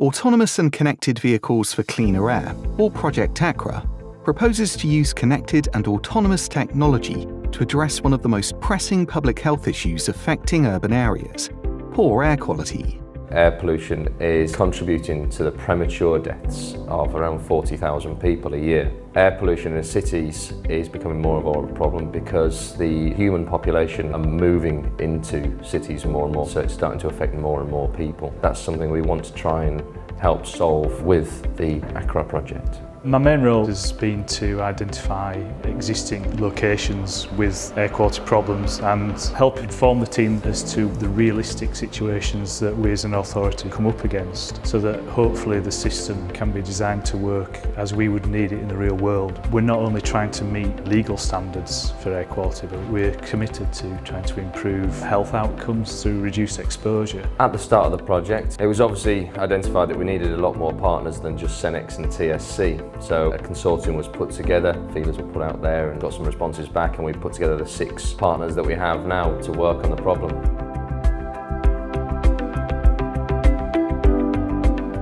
Autonomous and Connected Vehicles for Cleaner Air, or Project Accra, proposes to use connected and autonomous technology to address one of the most pressing public health issues affecting urban areas: poor air quality. Air pollution is contributing to the premature deaths of around 40,000 people a year. Air pollution in cities is becoming more and more of a problem because the human population are moving into cities more and more, so it's starting to affect more and more people. That's something we want to try and help solve with the Accra project. My main role has been to identify existing locations with air quality problems and help inform the team as to the realistic situations that we as an authority come up against, so that hopefully the system can be designed to work as we would need it in the real world. We're not only trying to meet legal standards for air quality, but we're committed to trying to improve health outcomes through reduced exposure. At the start of the project, it was obviously identified that we needed a lot more partners than just Cenex and TSC. So a consortium was put together, feelers were put out there and got some responses back, and we put together the 6 partners that we have now to work on the problem.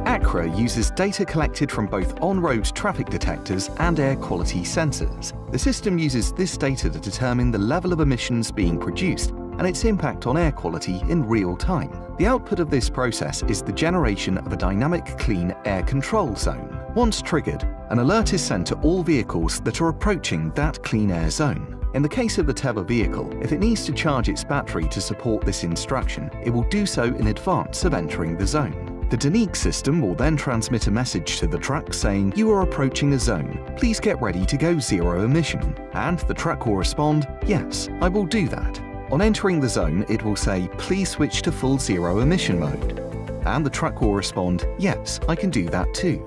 Accra uses data collected from both on-road traffic detectors and air quality sensors. The system uses this data to determine the level of emissions being produced and its impact on air quality in real time. The output of this process is the generation of a dynamic clean air control zone. Once triggered, an alert is sent to all vehicles that are approaching that clean air zone. In the case of the Tevva vehicle, if it needs to charge its battery to support this instruction, it will do so in advance of entering the zone. The Dynniq system will then transmit a message to the truck saying, "You are approaching a zone, please get ready to go zero emission." And the truck will respond, "Yes, I will do that." On entering the zone, it will say, "Please switch to full zero emission mode." And the truck will respond, "Yes, I can do that too."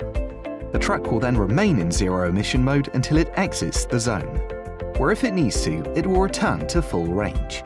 The truck will then remain in zero emission mode until it exits the zone, where if it needs to, it will return to full range.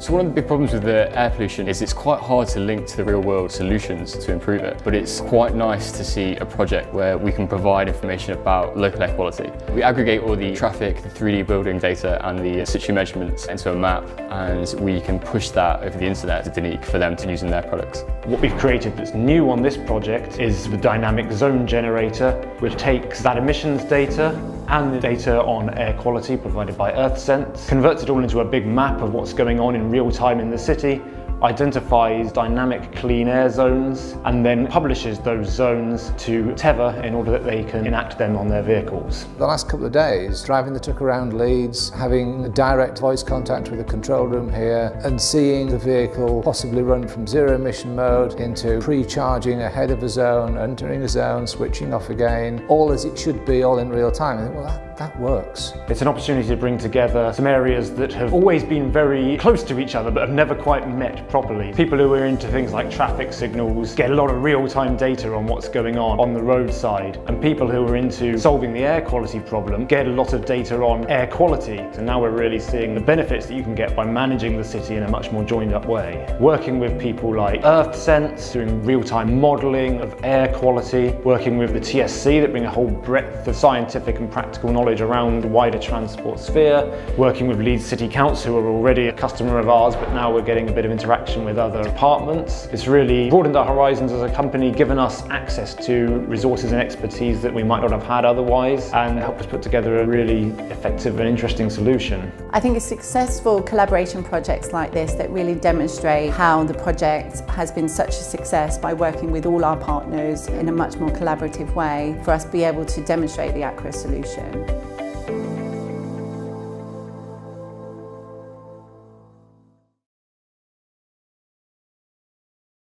So one of the big problems with the air pollution is it's quite hard to link to the real world solutions to improve it, but it's quite nice to see a project where we can provide information about local air quality. We aggregate all the traffic, the 3D building data and the situ measurements into a map, and we can push that over the internet to Dynniq for them to use in their products. What we've created that's new on this project is the dynamic zone generator, which takes that emissions data and the data on air quality provided by EarthSense, converts it all into a big map of what's going on in real time in the city, identifies dynamic clean air zones, and then publishes those zones to Tevva in order that they can enact them on their vehicles. The last couple of days, driving the truck around Leeds, having direct voice contact with the control room here, and seeing the vehicle possibly run from zero emission mode into pre-charging ahead of a zone, entering a zone, switching off again, all as it should be, all in real time. I think, well, that works. It's an opportunity to bring together some areas that have always been very close to each other but have never quite met properly. People who are into things like traffic signals get a lot of real-time data on what's going on the roadside, and people who are into solving the air quality problem get a lot of data on air quality. So now we're really seeing the benefits that you can get by managing the city in a much more joined-up way. Working with people like EarthSense, doing real-time modelling of air quality, working with the TSC that bring a whole breadth of scientific and practical knowledge around the wider transport sphere, working with Leeds City Council, who are already a customer of ours, but now we're getting a bit of interaction with other departments. It's really broadened our horizons as a company, given us access to resources and expertise that we might not have had otherwise, and helped us put together a really effective and interesting solution. I think it's successful collaboration projects like this that really demonstrate how the project has been such a success by working with all our partners in a much more collaborative way for us to be able to demonstrate the Accra solution.